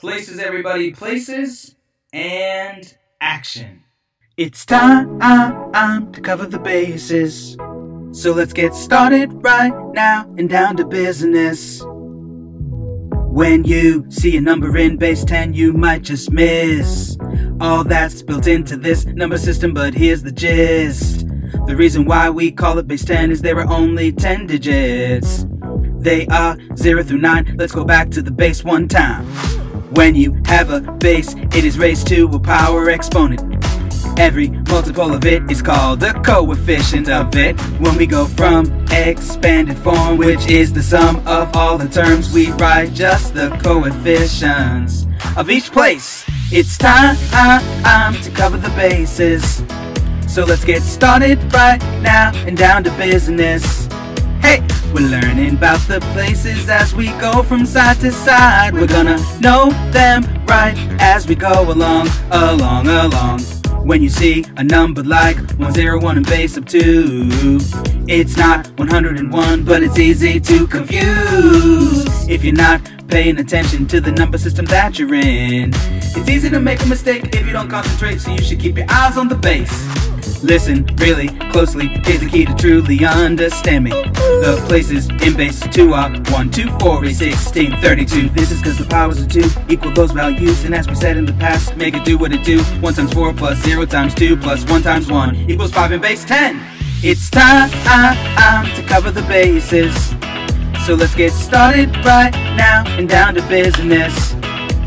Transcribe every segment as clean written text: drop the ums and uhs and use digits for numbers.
Places, everybody. Places and action. It's time to cover the bases. So let's get started right now and down to business. When you see a number in base 10, you might just miss all that's built into this number system, but here's the gist. The reason why we call it base 10 is there are only 10 digits. They are 0 through 9. Let's go back to the base one time. When you have a base, it is raised to a power exponent. Every multiple of it is called a coefficient of it. When we go from expanded form, which is the sum of all the terms, we write just the coefficients of each place. It's time to cover the bases. So let's get started right now and down to business. Hey! We're learning about the places as we go from side to side. We're gonna know them right as we go along. When you see a number like 101 and base of 2, it's not 101, but it's easy to confuse. If you're not paying attention to the number system that you're in, it's easy to make a mistake if you don't concentrate, so you should keep your eyes on the base. Listen really closely, here's the key to truly understand me. The places in base 2 are 1, 2, 4, 8, 16, 32. This is cause the powers of 2 equal those values. And as we said in the past, make it do what it do. 1 times 4 plus 0 times 2 plus 1 times 1 equals 5 in base 10. It's time to cover the bases. So let's get started right now and down to business.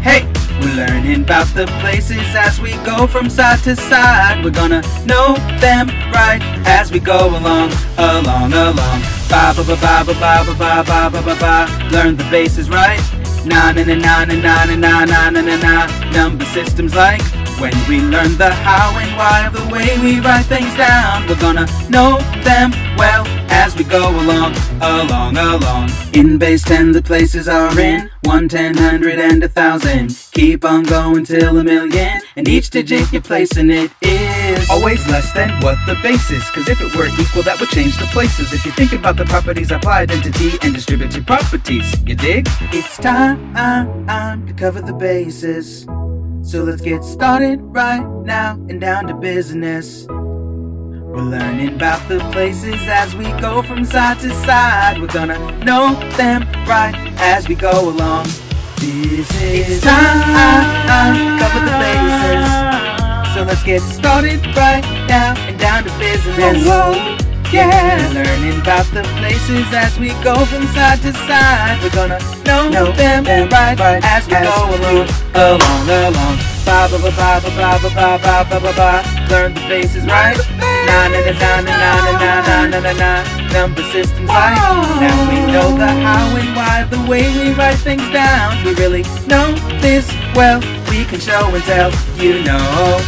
Hey! We're learning about the places as we go from side to side. We're gonna know them right as we go along. Ba ba ba ba ba ba ba ba ba ba ba. Learn the bases right. Na na na na na na na na na na na. Number systems like when we learn the how and why of the way we write things down. We're gonna know them well as we go along. In base 10, the places are in 1, 10, 100, and 1,000. Keep on going till 1,000,000, and each digit you're placing it is always less than what the base is. Cause if it were equal, that would change the places. If you're thinking about the properties, apply identity and distributive properties. You dig? It's time to cover the bases. So let's get started right now and down to business. We're learning about the places as we go from side to side. We're gonna know them right as we go along. It's time to cover the bases. So let's get started right now and down to business. Yeah. We're learning about the places as we go from side to side. We're gonna know them right as we go along. Ba ba ba ba ba ba ba ba ba ba ba. Learn the bases right. Na na na na na na na na na. Number systems right. Now we know the how and why, the way we write things down. We really know this well. We can show and tell, you know.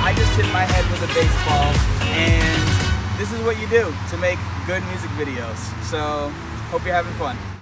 I just hit my head with a baseball, and this is what you do to make good music videos. So, hope you're having fun.